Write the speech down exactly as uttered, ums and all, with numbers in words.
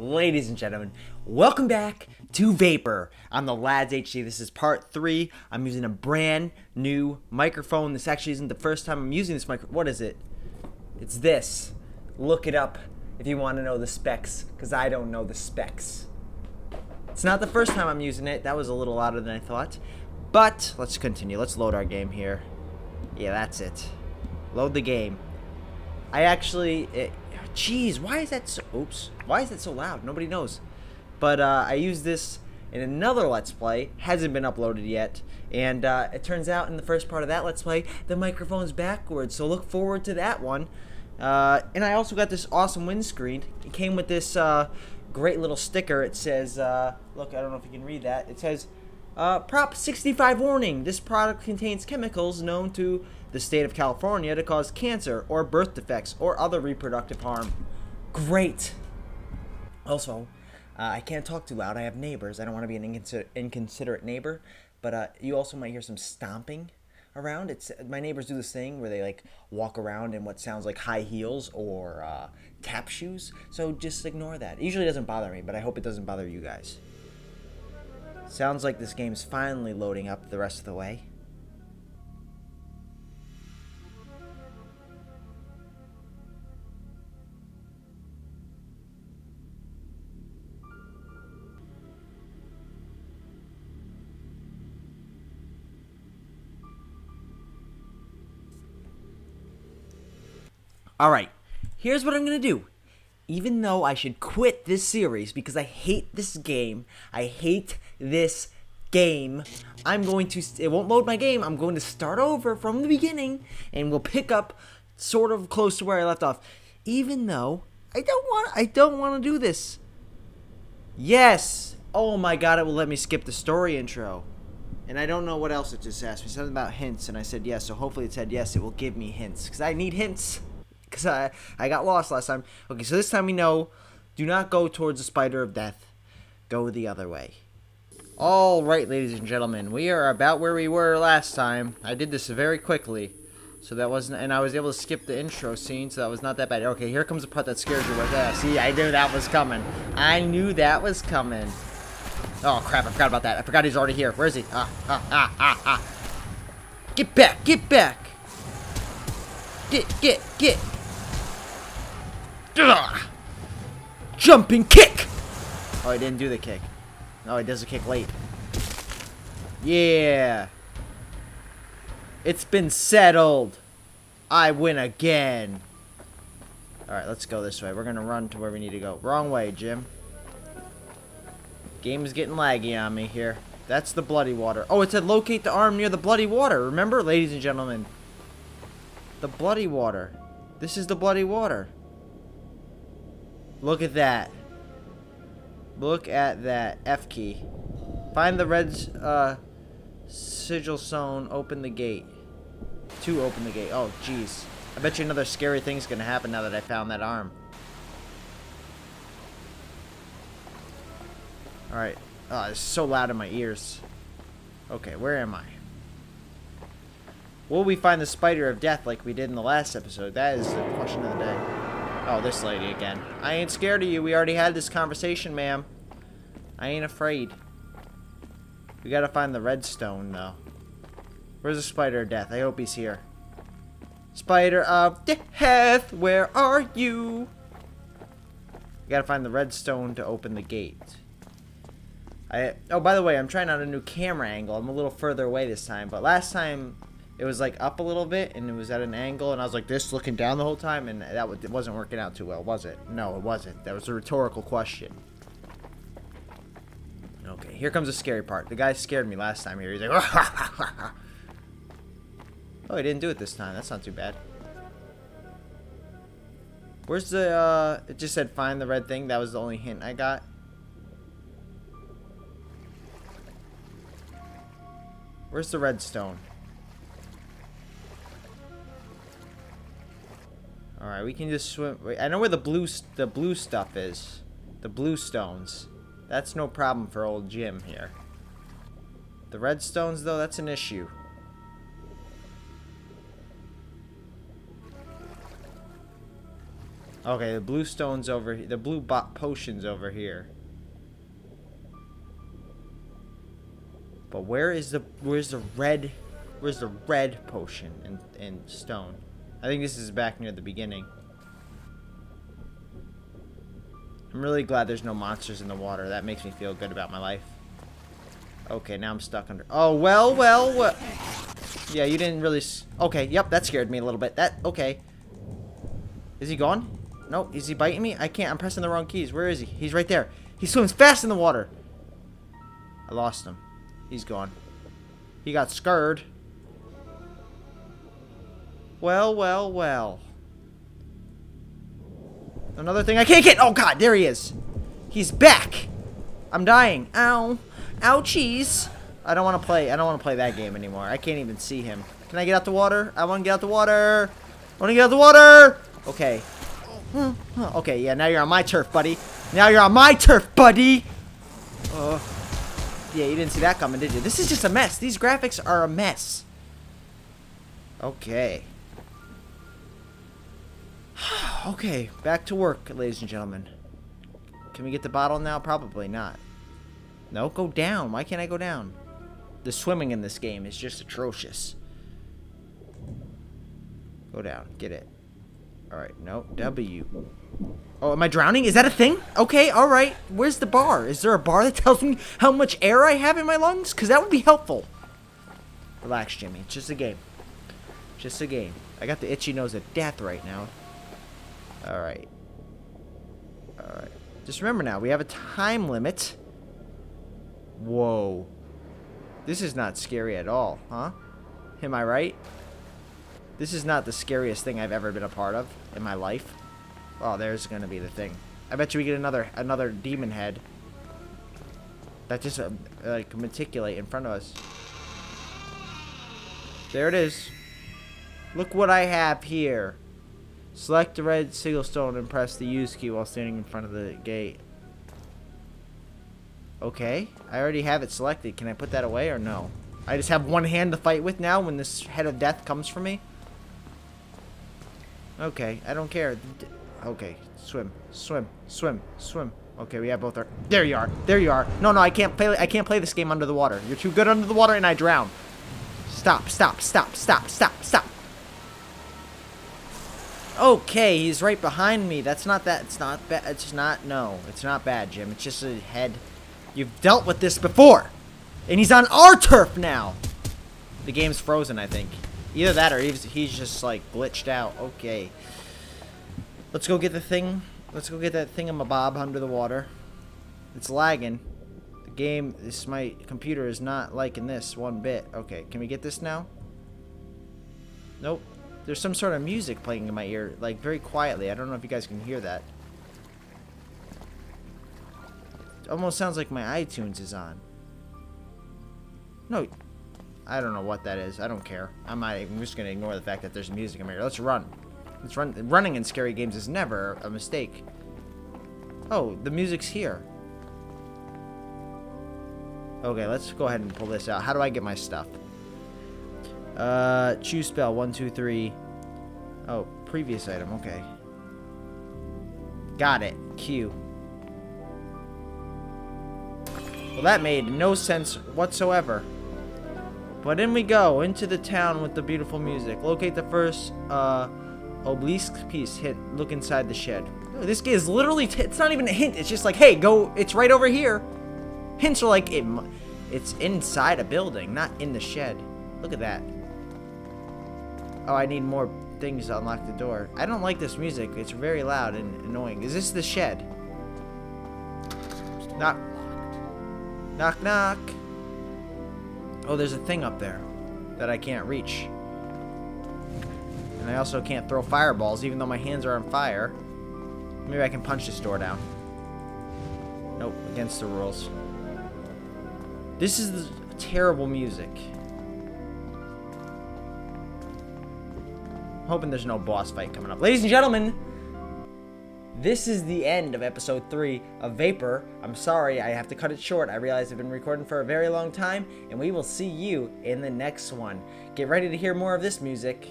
Ladies and gentlemen, welcome back to Vapour on the Lads H D. This is part three. I'm using a brand new microphone. This actually isn't the first time I'm using this microphone. What is it? It's this. Look it up if you want to know the specs, because I don't know the specs. It's not the first time I'm using it. That was a little louder than I thought. But let's continue. Let's load our game here. Yeah, that's it. Load the game. I actually... It, Jeez, why is that so, oops, why is that so loud? Nobody knows. But uh, I used this in another Let's Play, hasn't been uploaded yet, and uh, it turns out in the first part of that Let's Play, the microphone's backwards, so look forward to that one. Uh, and I also got this awesome windscreen. It came with this uh, great little sticker. It says, uh, look, I don't know if you can read that, it says, uh, Prop sixty-five warning, this product contains chemicals known to the state of California to cause cancer or birth defects or other reproductive harm. Great. Also, uh, I can't talk too loud. I have neighbors. I don't want to be an inconsider inconsiderate neighbor, but uh, you also might hear some stomping around. It's my neighbors do this thing where they like walk around in what sounds like high heels or uh, tap shoes. So just ignore that. It usually doesn't bother me, but I hope it doesn't bother you guys. Sounds like this game's finally loading up the rest of the way. Alright, here's what I'm going to do. Even though I should quit this series because I hate this game, I hate this game, I'm going to, it won't load my game, I'm going to start over from the beginning and we'll pick up sort of close to where I left off. Even though I don't want, I don't want to do this. Yes! Oh my god, it will let me skip the story intro. And I don't know what else it just asked me. Something about hints and I said yes, so hopefully it said yes, it will give me hints because I need hints. Because I, I got lost last time. Okay, so this time we know, do not go towards the spider of death. Go the other way. Alright, ladies and gentlemen. We are about where we were last time. I did this very quickly. So that wasn't... And I was able to skip the intro scene, so that was not that bad. Okay, here comes the part that scares you right there. See, I knew that was coming. I knew that was coming. Oh, crap. I forgot about that. I forgot he's already here. Where is he? Ah, ah, ah, ah, ah. Get back. Get back. Get, get, get. Ugh. Jumping kick! Oh, I didn't do the kick. No, he does a kick late. Yeah. It's been settled. I win again. Alright, let's go this way. We're gonna run to where we need to go. Wrong way, Jim. Game is getting laggy on me here. That's the bloody water. Oh, it said locate the arm near the bloody water. Remember, ladies and gentlemen? The bloody water. This is the bloody water. Look at that. Look at that. F key. Find the red uh, sigil stone. Open the gate. To open the gate. Oh, jeez. I bet you another scary thing's going to happen now that I found that arm. Alright. Oh, it's so loud in my ears. Okay, where am I? Will we find the spider of death like we did in the last episode? That is the question of the day. Oh, this lady again. I ain't scared of you. We already had this conversation, ma'am. I ain't afraid. We gotta find the redstone, though. Where's the spider of death? I hope he's here. Spider of death, where are you? We gotta find the redstone to open the gate. I Oh, by the way, I'm trying out a new camera angle. I'm a little further away this time, but last time... It was like up a little bit and it was at an angle and I was like this looking down the whole time and that w it wasn't working out too well, was it? No, it wasn't. That was a rhetorical question. Okay, here comes the scary part. The guy scared me last time here. He's like, oh, he didn't do it this time. That's not too bad. Where's the, uh, it just said find the red thing. That was the only hint I got. Where's the redstone? All right, we can just swim. Wait, I know where the blue the blue stuff is, the blue stones. That's no problem for old Jim here. The red stones, though, that's an issue. Okay, the blue stone's over here. The blue bot potion's over here. But where is the where's the red where's the red potion and and stone? I think this is back near the beginning. I'm really glad there's no monsters in the water. That makes me feel good about my life. Okay, now I'm stuck under. Oh, well, well, well. Yeah, you didn't really. S okay, yep, that scared me a little bit. That okay. Is he gone? No, is he biting me? I can't. I'm pressing the wrong keys. Where is he? He's right there. He swims fast in the water. I lost him. He's gone. He got scared. Well, well, well. Another thing I can't get. Oh, God. There he is. He's back. I'm dying. Ow. Ouchies. I don't want to play. I don't want to play that game anymore. I can't even see him. Can I get out the water? I want to get out the water. I want to get out the water. Okay. Okay. Yeah, now you're on my turf, buddy. Now you're on my turf, buddy. Uh, yeah, you didn't see that coming, did you? This is just a mess. These graphics are a mess. Okay. Okay, back to work, ladies and gentlemen. Can we get the bottle now? Probably not. No, go down. Why can't I go down? The swimming in this game is just atrocious. Go down. Get it. Alright, no. W. Oh, am I drowning? Is that a thing? Okay, alright. Where's the bar? Is there a bar that tells me how much air I have in my lungs? Because that would be helpful. Relax, Jimmy. It's just a game. Just a game. I got the itchy nose of death right now. Alright. Alright. Just remember now, we have a time limit. Whoa. This is not scary at all, huh? Am I right? This is not the scariest thing I've ever been a part of in my life. Oh, there's going to be the thing. I bet you we get another another demon head. That just, uh, like, meticulate in front of us. There it is. Look what I have here. Select the red single stone and press the use key while standing in front of the gate. Okay, I already have it selected. Can I put that away or no? I just have one hand to fight with now when this head of death comes for me? Okay, I don't care. Okay, swim, swim, swim, swim. Okay, we have both our... There you are, there you are. No, no, I can't play I can't play this game under the water. You're too good under the water and I drown. Stop, stop, stop, stop, stop, stop. Okay, he's right behind me. That's not that. It's not bad. It's not, no. It's not bad, Jim. It's just a head... You've dealt with this before, and he's on our turf now. The game's frozen, I think. Either that or he's, he's just, like, glitched out. Okay. Let's go get the thing. Let's go get that thingamabob under the water. It's lagging. The game, this, my computer is not liking this one bit. Okay, can we get this now? Nope. There's some sort of music playing in my ear, like, very quietly. I don't know if you guys can hear that. Almost sounds like my iTunes is on. No, I don't know what that is. I don't care. I'm not, I'm just gonna ignore the fact that there's music in here. Let's run. Let's run. Running in scary games is never a mistake. Oh, the music's here. Okay, let's go ahead and pull this out. How do I get my stuff? Uh, choose spell one two three. Oh, previous item. Okay. Got it. Q. Well, that made no sense whatsoever. But in we go, into the town with the beautiful music. Locate the first uh, obelisk piece. Hit. Look inside the shed. This is literally, t it's not even a hint. It's just like, hey, go, it's right over here. Hints are like, it, it's inside a building, not in the shed. Look at that. Oh, I need more things to unlock the door. I don't like this music. It's very loud and annoying. Is this the shed? Not... Knock, knock. Oh, there's a thing up there that I can't reach. And I also can't throw fireballs, even though my hands are on fire. Maybe I can punch this door down. Nope, against the rules. This is the terrible music. I'm hoping there's no boss fight coming up. Ladies and gentlemen, this is the end of episode three of Vapour. I'm sorry, I have to cut it short. I realize I've been recording for a very long time, and we will see you in the next one. Get ready to hear more of this music.